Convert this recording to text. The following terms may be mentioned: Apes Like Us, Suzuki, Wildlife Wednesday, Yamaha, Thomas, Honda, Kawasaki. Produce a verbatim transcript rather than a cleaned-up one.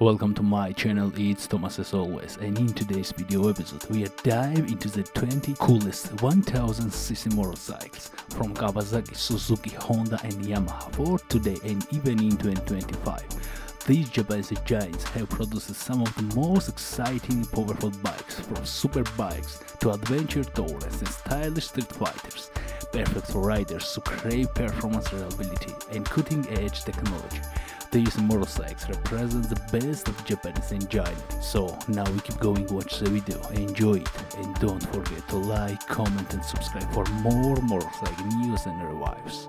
Welcome to my channel, it's Thomas as always, and in today's video episode we are diving into the twenty coolest one thousand c c motorcycles from Kawasaki, Suzuki, Honda and Yamaha for today and even in twenty twenty-five. These Japanese giants have produced some of the most exciting powerful bikes, from super bikes to adventure tourers and stylish street fighters, perfect for riders who crave performance, reliability and cutting-edge technology. These motorcycles represent the best of Japanese engineering. So now we keep going, watch the video, enjoy it, and don't forget to like, comment and subscribe for more motorcycle news and reviews.